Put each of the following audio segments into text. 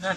Heh.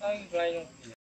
Đây, đây.